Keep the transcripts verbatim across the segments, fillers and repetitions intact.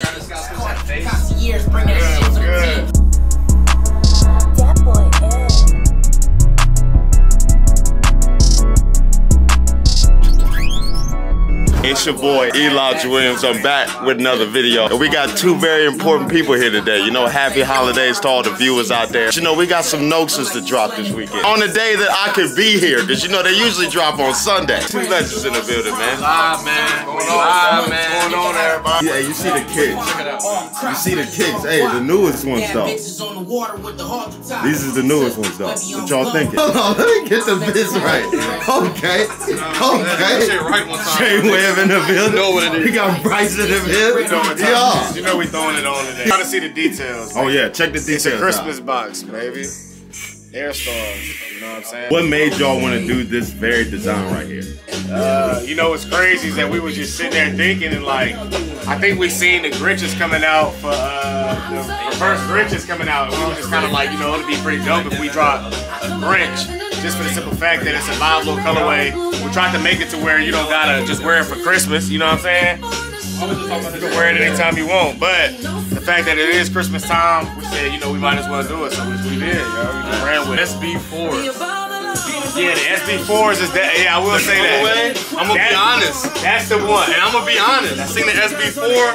Top years bringing that shit to the team. That boy is. It's your boy Eli Williams. I'm back with another video, and we got two very important people here today. You know, happy holidays to all the viewers out there. But you know, we got some Nokestas to drop this weekend on the day that I could be here, because you know they usually drop on Sunday. Two legends in the building, man. Live, man. Going on, man. Going on, everybody. Yeah, you see the kicks. You see the kicks. Hey, the newest ones though. These is the newest ones though. What y'all thinking? Hold on, let me get the biz right. Okay. Okay. Jay Williams in the building. We got Bryce in the building. Y'all. You know we throwing it on today. Gotta see the details. Oh yeah, check the details. It's a Christmas box, baby. Air Stars, you know what I'm saying? What made y'all want to do this very design right here? Uh, you know what's crazy is that we was just sitting there thinking, and like, I think we seen the Grinch is coming out for, uh, the, the first Grinch is coming out, and we were just kind of like, you know, it'd be pretty dope if we dropped a Grinch. Just for the simple fact that it's a live little colorway. We tried to make it to where you don't gotta just wear it for Christmas, you know what I'm saying? You can wear it anytime you want, but the fact that it is Christmas time, we said, you know, we might as well do it, so we did, y'all. We just ran with it. S B four. Yeah, the S B fours is that. Yeah, I will say that. I'm gonna be honest. That's the one, and I'm gonna be honest. I seen the S B four.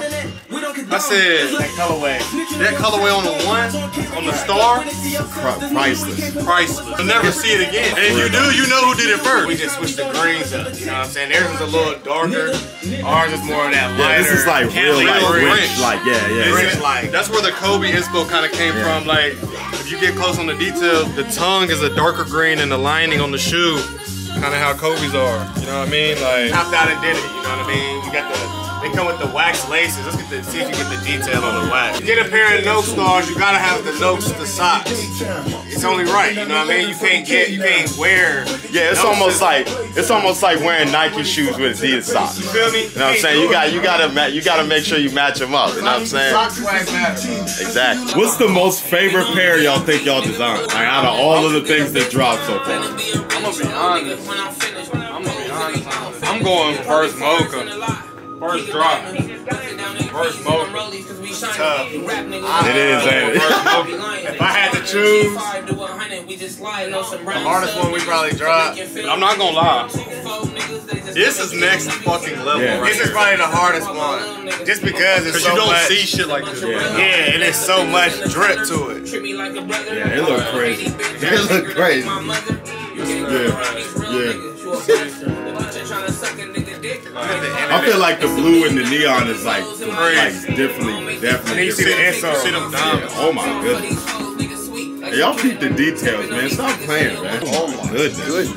I said that colorway. That colorway on the one, on the star, priceless. Priceless. You'll never see it again. And if you do, you know who did it first. We just switched the greens up. You know what I'm saying? Theirs is a little darker. Ours is more of that lighter. Yeah, this is like real Grinch. Like yeah, yeah. Grinch like. That's where the Kobe Isco kind of came yeah. from. Like if you get close on the detail, the tongue is a darker green and the lining on the shoe, kind of how Kobe's are. You know what I mean? Like hopped out and did it. You know what I mean? We got the. They come with the wax laces. Let's get the, see if you get the detail on the wax. You get a pair of Nokes stars, you gotta have the Nokes, the socks. It's only right, you know what I mean? You can't get, you can't wear. Yeah, it's almost like it's almost like wearing Nike shoes with Adidas socks. You feel me? You know what I'm saying? You got you gotta you gotta make sure you match them up. You know what I'm saying? Socks matter. Exactly. What's the most favorite pair y'all think y'all designed? Like out of all of the things that dropped so far. I'm gonna be honest. I'm gonna be honest. I'm going first Mocha. First drop, first Mocha, it's tough. It is, ain't it? If I had to choose, the hardest one we probably dropped, I'm not gonna lie, this is next fucking level. Yeah. Right this here. Is probably the hardest one, just because it's so you don't much, see shit like this. Yeah. yeah, and it's so much drip to it. Yeah, it look crazy. It look crazy. Yeah, yeah. I feel like the blue and the neon is like, like definitely, definitely. You see the insert. Oh my goodness. Hey, y'all keep the details, man. Stop playing, man. Oh my goodness.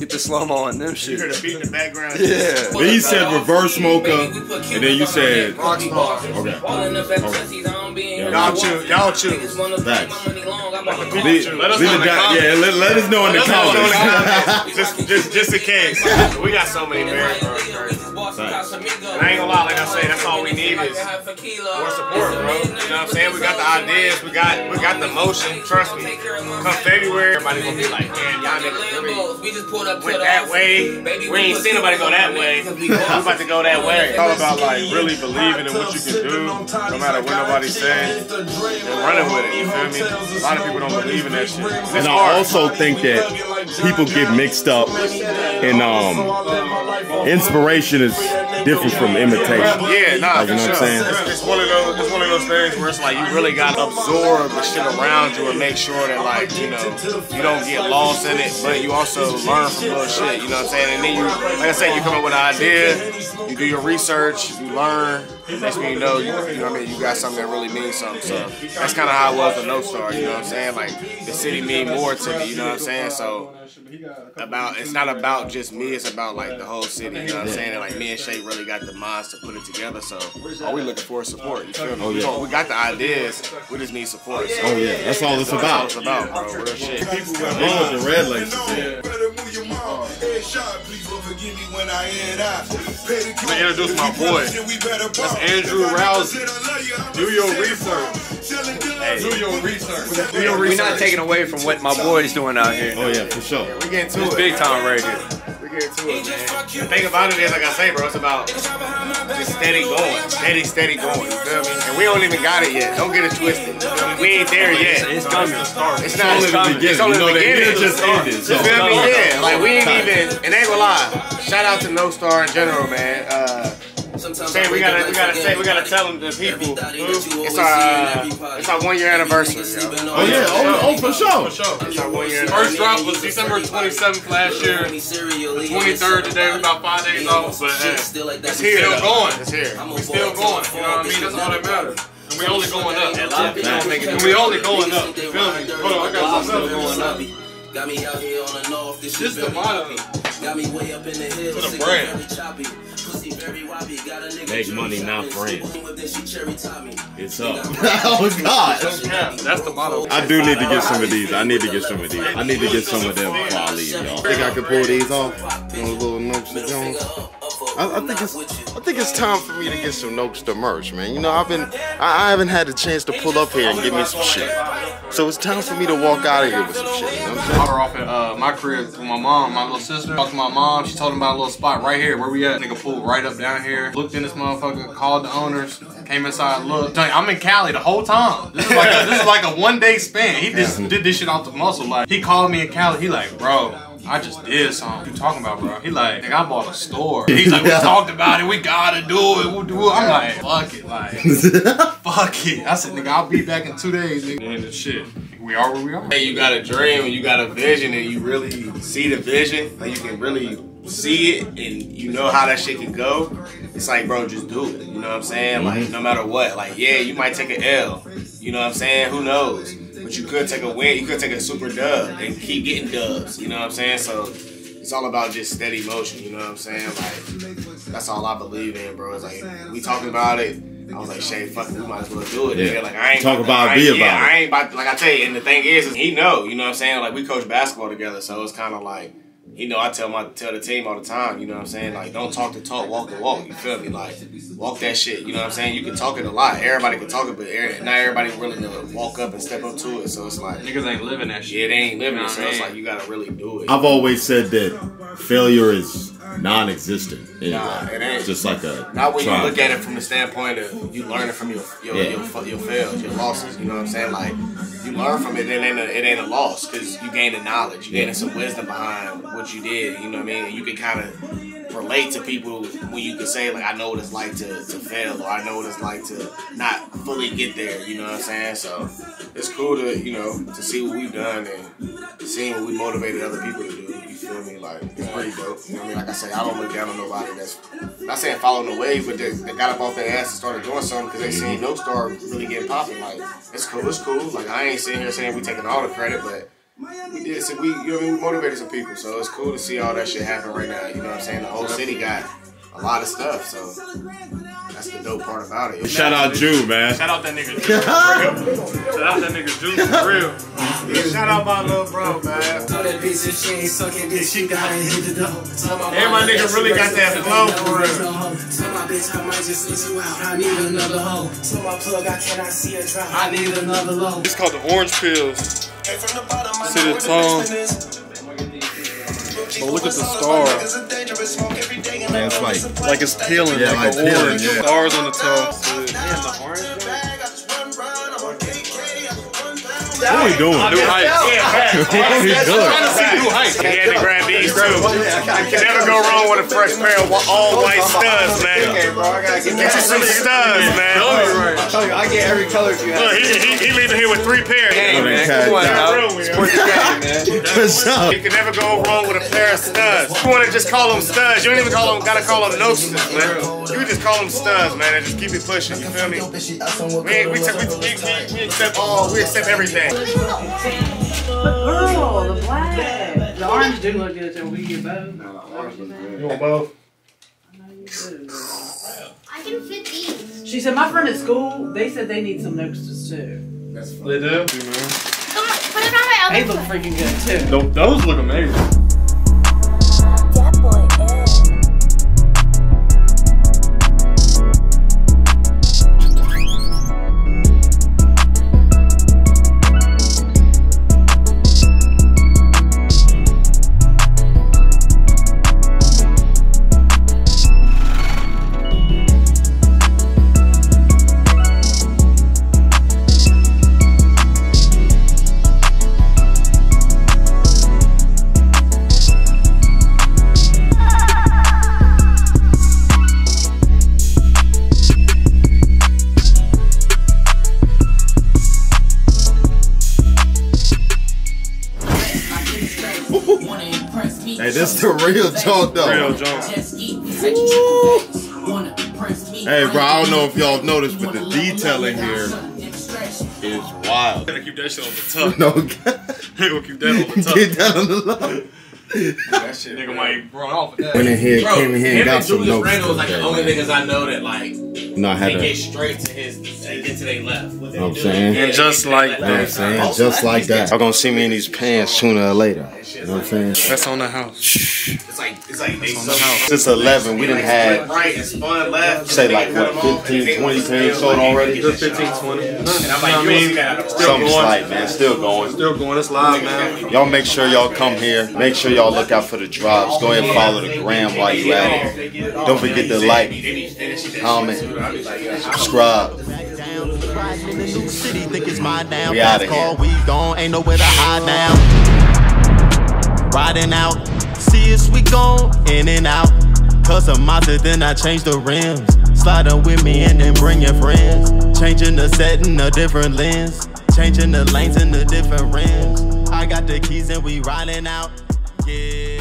Get the slow-mo on them shit. You heard a beat in the background. Yeah. But he said reverse Mocha, and then you said... Fox Fox. Okay. Okay. Y'all choose. Y'all choose. Facts. Leave, let us know in the comments. Yeah, let, let us know in the comments. just, just, just in case. We got so many bears, bro. Nice. And I ain't gonna lie, like I say, that's all we need is more support, bro. You know what I'm saying? We got the ideas, we got we got the motion, trust me. Come February, everybody's gonna be like, man, y'all niggas went that way. We ain't seen nobody go that way. We about to go that way. It's all about like really believing in what you can do, no matter what nobody's saying, and running with it, you feel me? A lot of people don't believe in that shit. It's and hard. I also think that people get mixed up in um inspiration is different from imitation. Yeah, nah, like, you know sure. what I'm saying? It's, it's, one of those, it's one of those things where it's like you really gotta absorb the shit around you and make sure that, like, you know, you don't get lost in it, but you also learn from little shit, you know what I'm saying? And then you, like I said, you come up with an idea, you do your research, you learn, and next thing you know, you, you know what I mean, you got something that really means something. So that's kind of how I was with Nokestar, you know what I'm saying? Like, the city mean more to me, you know what I'm saying? So, about it's not about just me, it's about, like, the whole city, you know what I'm saying? And, like, me and Shay really got the minds to put it together, so all we looking for is support. You feel me? Oh, yeah. so we got the ideas, we just need support. So. Oh yeah, that's all it's so about. That's all it's about, bro. Real shit. People with oh, the red laces. I'm gonna introduce my boy. That's Andrew Rousey. Do your research. Hey. Do your research. Do your research. We're not taking away from what my boy's doing out here. Oh yeah, for sure. Yeah, we getting to it. It's big time right here. here too, man. The thing about it is, like I say, bro, it's about just steady going, steady, steady going. You feel me? And we don't even got it yet. Don't get it twisted. We ain't there yet. It's coming. It's not only the beginning. It's only the beginning. Just ended. You feel me? Yeah. Like we ain't even. And ain't gonna lie. Shout out to Nokesta in general, man. Uh, Shay, we gotta, we gotta say, we gotta tell them the people. It's our, uh, it's our one year anniversary. Yo. Oh yeah, oh, oh for sure, for sure. It's our one year. First drop was December twenty-seventh last year. The twenty-third today, we're about five days off, but hey, it's here. Still going. It's here. We're still going. You know what I mean? That's all that matters. And we only going up. And we only going up. Feel me? Hold on, I got something going up. Got me out here on and off. This is the motto. Got me way up in the hills. To the brand. Make money, not friends. It's up. Oh God! That's the motto. I do need to get some of these. I need to get some of these. I need to get some of them before I leave, y'all. Think I can pull these off? A little Nokesta Jones. I, I think it's. I think it's time for me to get some Nokesta merch, man. You know, I've been. I, I haven't had a chance to pull up here and get me some shit. So it's time for me to walk out of here with some shit. You know what I'm saying? I off at uh, my crib with my mom, my little sister. Talked to my mom. She told him about a little spot right here. Where we at? Nigga pulled right up down here. Looked in this motherfucker. Called the owners. Came inside. Looked. I'm in Cali the whole time. This is like a, this is like a one day span. He just did this shit off the muscle. Like he called me in Cali. He like, bro. I just did something. What you talking about, bro? He like, nigga, I bought a store. He's like, we talked about it. We gotta do it. We'll do it. I'm like, fuck it. Like, fuck it. I said, nigga, I'll be back in two days, nigga. And the shit. We are where we are. Hey, you got a dream and you got a vision and you really see the vision. Like, you can really see it and you know how that shit can go. It's like, bro, just do it. You know what I'm saying? Like, no matter what. Like, yeah, you might take an L. You know what I'm saying? Who knows? But you could take a win, you could take a super dub and keep getting dubs, you know what I'm saying? So it's all about just steady motion, you know what I'm saying? Like, that's all I believe in, bro. It's like, we talking about it. I was like, Shay, fuck it, we might as well do it. Yeah. Like, I ain't talk about it, be about it. Yeah, I ain't about, like I tell you, and the thing is, is he know, you know what I'm saying? Like, we coach basketball together, so it's kind of like, you know, I tell my tell the team all the time, you know what I'm saying? Like, don't talk the talk, walk the walk, you feel me? Like, walk that shit, you know what I'm saying? You can talk it a lot. Everybody can talk it, but er not everybody willing to walk up and step up to it. So it's like... Niggas ain't living that shit. Yeah, they ain't living it, so it's like, you gotta really do it. I've always said that failure is non-existent. Anyway. Nah, it ain't. It's just like a... Not when trial. You look at it from the standpoint of you learning from your your, yeah. your your fails, your losses, you know what I'm saying? Like, you learn from it, it ain't a, it ain't a loss, because you gain the knowledge. You yeah. gain some wisdom behind what you did, you know what I mean? And you can kind of... relate to people when you can say, like, I know what it's like to, to fail, or I know what it's like to not fully get there, you know what I'm saying? So it's cool to, you know, to see what we've done and seeing what we motivated other people to do, you feel me? Like, it's pretty dope, you know what I mean? Like I say, I don't look down on nobody that's, I'm not saying following the wave, but they, they got up off their ass and started doing something because they seen Nokesta really getting popping. Like, it's cool, it's cool. Like, I ain't sitting here saying we taking all the credit, but we did, so we, you know what I mean, we motivated some people, so it's cool to see all that shit happen right now, you know what I'm saying? The whole city got a lot of stuff, so that's the dope part about it. Shout out Jew, man. Shout out that nigga Jew, for real. Shout out that nigga Jew, for real. Yeah, shout out my little bro, man. And my nigga really got that flow, for real. My bitch, I might just let you out. I need another hoe. To my plug, I cannot see a drop. I need another low. It's called the Orange Pills. See the tongue. But look at the star. Man, it's like, like it's peeling, yeah, like, like peeling, orange. Yeah. Stars on the tongue. What are we doing? New hype. What are we doing? He had to grab these too. You can never go wrong with a fresh pair of all-white studs, man. Get you some studs, man. I get every color if you have. Look, he, he, he leaving here with three pairs. Game, man. Come on, out. It's worth the game, man. You can never go wrong with a pair of studs. You want to just call them studs. You don't even call them, gotta call them Nokestas, man. You just call them studs, man, and just keep it pushing. You feel me? Man, we, we, we, we accept all, we accept everything. Girl, the black. The orange do look good until we get both. No, the orange looks good. You want both? I know you do. I can fit these. She said, my friend at school, they said they need some Nokestas too. That's funny. They do? You know. Put it on my other. They look freaking good too. Those, those look amazing. That boy That's the real Jones though. Real Jones. Hey bro, I don't know if y'all noticed, but the detail in here is wild. Gotta keep that shit on the top. No, gotta keep that on the top. Get that on the low. That shit, nigga, might run off with that. Went in here, bro, came in here, and got and some Julius notes. Randle was like the only niggas I know that like no, I had they get straight to his, they get to their left. What I'm saying, and just like that, I'm saying, just like that. Y'all gonna see me in these pants sooner or later. You know what I'm saying? That's on the house. It's like it's like they on the house. Since eleven, we didn't have right and spun left. Say like what, fifteen, twenty pants sold already? fifteen, twenty. And I'm like, something slight, man. Still going. Still going. It's live, man. Y'all make sure y'all come here. Make sure y'all. Y'all look out for the drops. Go ahead and follow the gram while you at it. Don't forget to like, comment, subscribe. We out of here. Ain't nowhere to hide now. Riding out, see us we gone in and out. Customize it, then I change the rims. Sliding with me and then bring your friends. Changing the setting, a different lens. Changing the lanes in the different rims. I got the keys and we riding out. Yeah.